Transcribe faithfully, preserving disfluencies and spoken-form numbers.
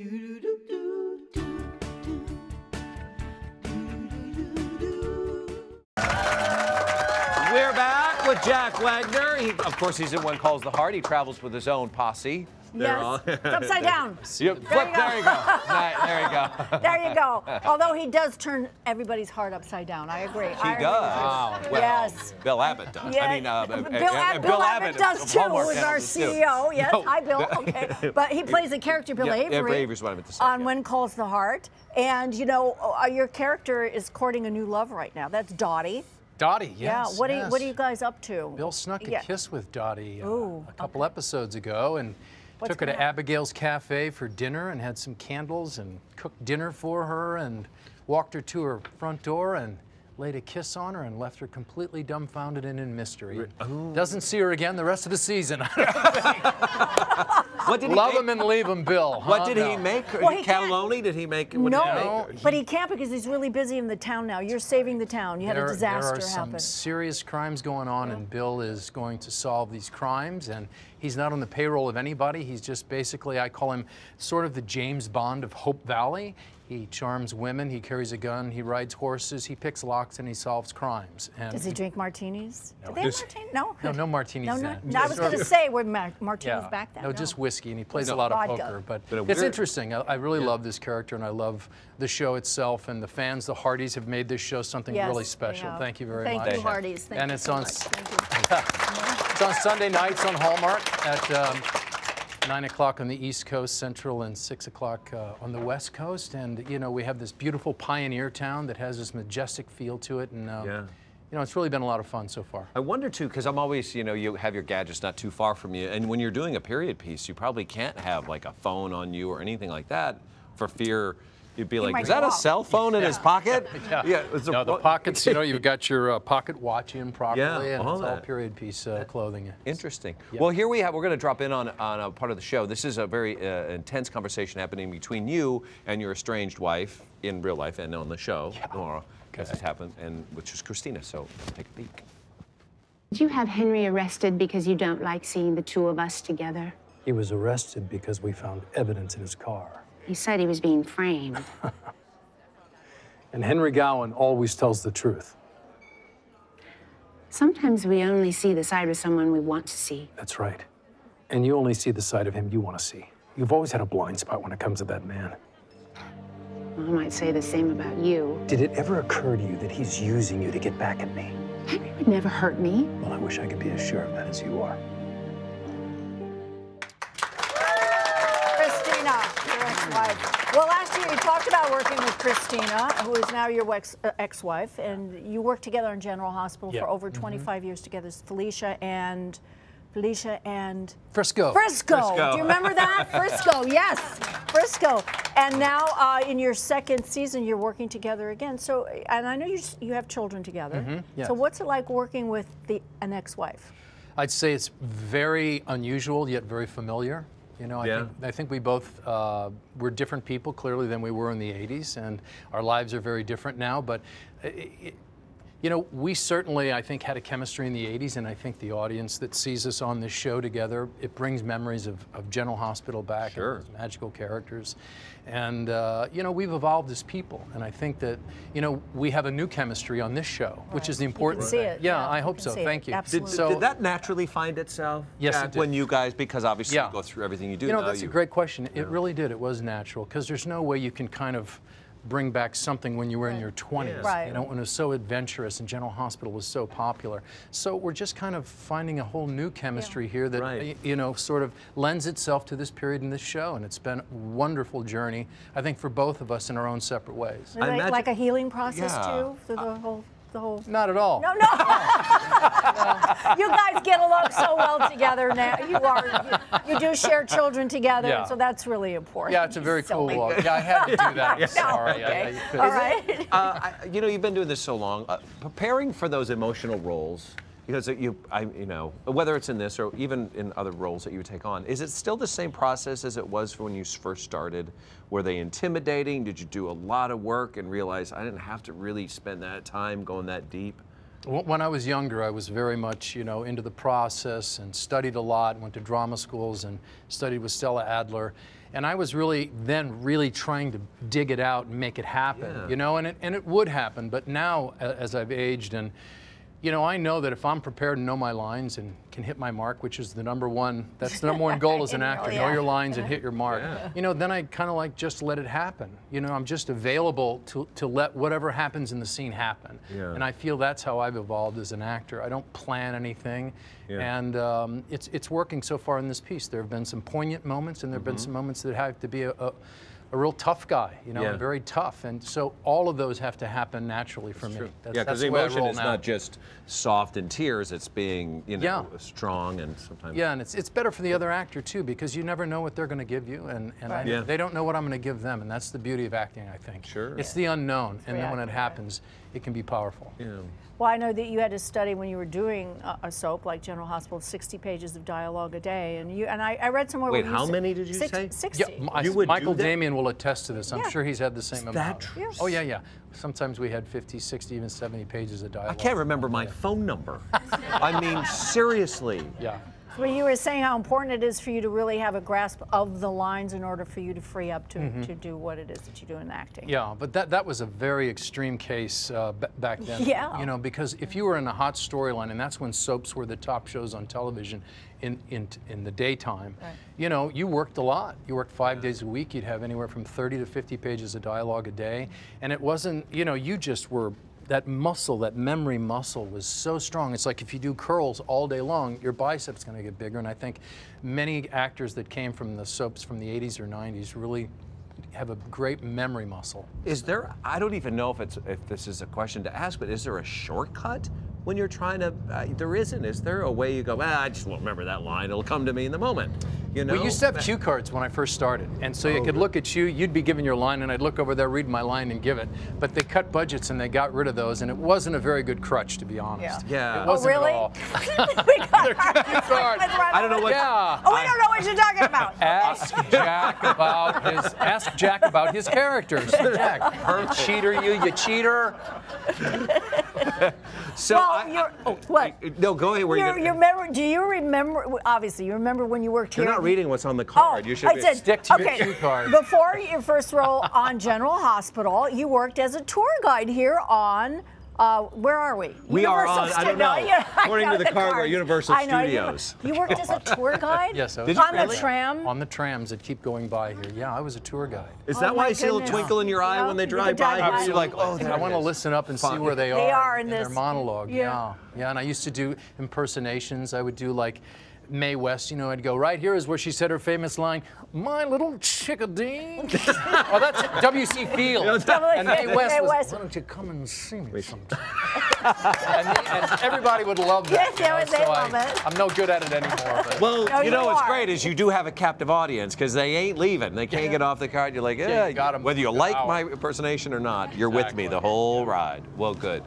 We're back with Jack Wagner. He, of course, he's in When Calls the Heart. He travels with his own posse. They're yes, all... it's upside down. Yep. There, Flip, you there you go. Right, there you go. There you go. Although he does turn everybody's heart upside down. I agree. He I does. Agree. Wow. Yes. Well, Bill Abbott does. Yeah. I mean, uh, Bill, Ab Bill, Bill Abbott, Abbott does too. Who's our C E O? Yes. No. Hi, Bill. Okay. But he plays the character Bill yeah, Avery. Avery is what I meant to say. On yeah. When Calls the Heart, and you know, uh, your character is courting a new love right now. That's Dottie. Dottie, yes. Yeah, what, yes. Are you, what are you guys up to? Bill snuck a yeah. kiss with Dottie uh, Ooh, a couple okay. episodes ago and What's took her to on? Abigail's Cafe for dinner and had some candles and cooked dinner for her and walked her to her front door and laid a kiss on her and left her completely dumbfounded and in mystery. Ooh. Doesn't see her again the rest of the season. What did he Love make? him and leave him, Bill. Huh? What did no. he make? Well, he Caloni? Did he make? No, did he make her? but he can't because he's really busy in the town now. You're That's saving right. the town. You there, had a disaster happen. There are happen. some serious crimes going on, yeah. and Bill is going to solve these crimes. And he's not on the payroll of anybody. He's just basically, I call him sort of the James Bond of Hope Valley. He charms women, he carries a gun, he rides horses, he picks locks, and he solves crimes. And Does he drink martinis? No. Do they have martinis? No. No, no martinis no, no, no, I was going to say, we're ma martinis yeah. back then. No, no, just whiskey, and he plays no, a lot vodka. of poker. But, but it's interesting. I, I really yeah. love this character, and I love the show itself, and the fans, the Hearties, have made this show something yes, really special. Thank you very Thank much. Thank you, Hearties. Thank and you it's so on much. Thank you. It's on Sunday nights on Hallmark at... Um, nine o'clock on the East Coast, Central, and six o'clock uh, on the West Coast. And, you know, we have this beautiful pioneer town that has this majestic feel to it. And, uh, yeah. you know, it's really been a lot of fun so far. I wonder, too, because I'm always, you know, you have your gadgets not too far from you. And when you're doing a period piece, you probably can't have, like, a phone on you or anything like that for fear... You'd be like, is that a cell phone in his pocket? Yeah. yeah. yeah no, the pockets, you know, you've got your uh, pocket watch in properly, yeah, and all it's that. all period piece uh, clothing. Interesting. Yeah. Well, here we have, we're going to drop in on, on a part of the show. This is a very uh, intense conversation happening between you and your estranged wife in real life and on the show yeah. tomorrow, okay. as it's happened, and which is Christina, so take a peek. Did you have Henry arrested because you don't like seeing the two of us together? He was arrested because we found evidence in his car. He said he was being framed. And Henry Gowan always tells the truth. Sometimes we only see the side of someone we want to see. That's right. And you only see the side of him you want to see. You've always had a blind spot when it comes to that man. Well, I might say the same about you. Did it ever occur to you that he's using you to get back at me? Henry would never hurt me. Well, I wish I could be as sure of that as you are. Well, last year you talked about working with Christina, who is now your ex-wife, and you worked together in General Hospital yep. for over twenty-five mm-hmm. years together. It's Felicia and Felicia and Frisco. Frisco. Frisco. Do you remember that? Frisco. Yes, Frisco. And now uh, in your second season, you're working together again. So, and I know you you have children together. Mm-hmm. yes. So, what's it like working with the an ex-wife? I'd say it's very unusual yet very familiar. You know, I, yeah. think, I think we both uh, were different people, clearly, than we were in the eighties, and our lives are very different now. But, it, you know, we certainly, I think, had a chemistry in the eighties, and I think the audience that sees us on this show together, it brings memories of, of General Hospital back, sure. and those magical characters. And, uh, you know, we've evolved as people, and I think that, you know, we have a new chemistry on this show, right. which is the important thing. You can see it. Yeah, yeah I hope so. Thank you. Absolutely. Did, so, did that naturally find itself? Yes, yeah, it did. When you guys, because obviously yeah. you go through everything you do. You know, now that's you, a great question. Yeah. It really did. It was natural, because there's no way you can kind of bring back something when you were right. in your twenties. Right. You know, when it was so adventurous and General Hospital was so popular. So we're just kind of finding a whole new chemistry yeah. here that, right. you know, sort of lends itself to this period in this show. And it's been a wonderful journey, I think, for both of us in our own separate ways. I like, like a healing process, yeah. too, for the uh, whole... The whole... Not at all. No, no. no. You guys get along so well together now. You are, you, you do share children together, yeah. so that's really important. Yeah, it's a very Silly. cool walk. Yeah, I had to do that. I'm no, sorry. Okay. I, I all right. Uh, I, you know, you've been doing this so long. Uh, preparing for those emotional roles, because you, I, you know, whether it's in this or even in other roles that you take on, is it still the same process as it was when you first started? Were they intimidating? Did you do a lot of work and realize I didn't have to really spend that time going that deep? When I was younger, I was very much, you know, into the process and studied a lot, went to drama schools and studied with Stella Adler. And I was really then really trying to dig it out and make it happen, yeah. you know, and it, and it would happen. But now, as I've aged and, you know, I know that if I'm prepared and know my lines and can hit my mark, which is the number one, that's the number one goal as an actor, yeah. know your lines and hit your mark. Yeah. You know, then I kind of like just let it happen. You know, I'm just available to, to let whatever happens in the scene happen. Yeah. And I feel that's how I've evolved as an actor. I don't plan anything. Yeah. And um, it's, it's working so far in this piece. There have been some poignant moments and there have mm-hmm. been some moments that have to be a, a a real tough guy, you know, yeah. very tough. And so all of those have to happen naturally for that's me. True. That's, yeah, because emotion is now. Not just soft and tears, it's being, you know, yeah. strong and sometimes... Yeah, and it's it's better for the other actor too, because you never know what they're gonna give you, and, and right. I, yeah. they don't know what I'm gonna give them, and that's the beauty of acting, I think. Sure. It's yeah. the unknown, it's and then when it happens, it can be powerful. Yeah. Well, I know that you had to study when you were doing a, a soap like General Hospital, sixty pages of dialogue a day, and you and I, I read somewhere. Wait, how many did you six, say? Sixty. Yeah, my, you would Michael Damian will attest to this. I'm yeah. sure he's had the same Is amount. That true? Yes. Oh yeah, yeah. Sometimes we had fifty, sixty, even seventy pages of dialogue. I can't remember my day. phone number. I mean, seriously. Yeah. Well, you were saying how important it is for you to really have a grasp of the lines in order for you to free up to, mm-hmm. to do what it is that you do in acting. Yeah, but that, that was a very extreme case uh, b back then. Yeah. You know, because if you were in a hot storyline, and that's when soaps were the top shows on television in, in, in the daytime, right. you know, you worked a lot. You worked five yeah. days a week. You'd have anywhere from thirty to fifty pages of dialogue a day. And it wasn't, you know, you just were... That muscle, that memory muscle was so strong. It's like if you do curls all day long, your bicep's gonna get bigger. And I think many actors that came from the soaps from the eighties or nineties really have a great memory muscle. Is there, I don't even know if it's if this is a question to ask, but is there a shortcut when you're trying to, uh, there isn't. Is there a way you go, ah, I just won't remember that line, it'll come to me in the moment. You know? We used to have cue cards when I first started, and so oh, you could look at you, you'd be given your line, and I'd look over there, read my line, and give it. But they cut budgets, and they got rid of those, and it wasn't a very good crutch, to be honest. Yeah. yeah. It wasn't oh, really? At all. we got cue cards. I don't know what... Yeah. Oh, we I, don't know what you're talking about. Ask Jack about his... Ask Jack about his characters. Jack, Perfect. cheater, you, you cheater. so well, I, I, oh, what? No, go ahead. Where you're, you remember, do you remember... Obviously, you remember when you worked you're here... reading what's on the card. Oh, you should said, stick to okay. your cue card. Before your first role on General Hospital, you worked as a tour guide here on, uh, where are we? We Universal are on, St I don't know, no, yeah, according I know to the, the card, we're Universal I know, Studios. You, you worked as a tour guide? Yes, I was. On really? the tram? On the trams that keep going by here. Yeah, I was a tour guide. Is that oh why I see a little twinkle in your eye yeah. when they drive by? by? You're like, oh, I want to listen up and see where they are. They are in this. Their monologue, yeah. Yeah, and I used to do impersonations. I would do like, Mae West, you know, I'd go, right here is where she said her famous line, my little chickadee. oh, that's W C Field. You know, that, and Mae West Mae was, West. Why don't you come and see me sometime? and, the, and everybody would love that. Yes, you know, yeah, so they love I, it. I'm no good at it anymore. But. Well, no, you know, you what's great is you do have a captive audience because they ain't leaving. They can't yeah. get off the card. You're like, eh, yeah, you got them whether you like hour. my impersonation or not, you're exactly. with me the whole ride. Well, good.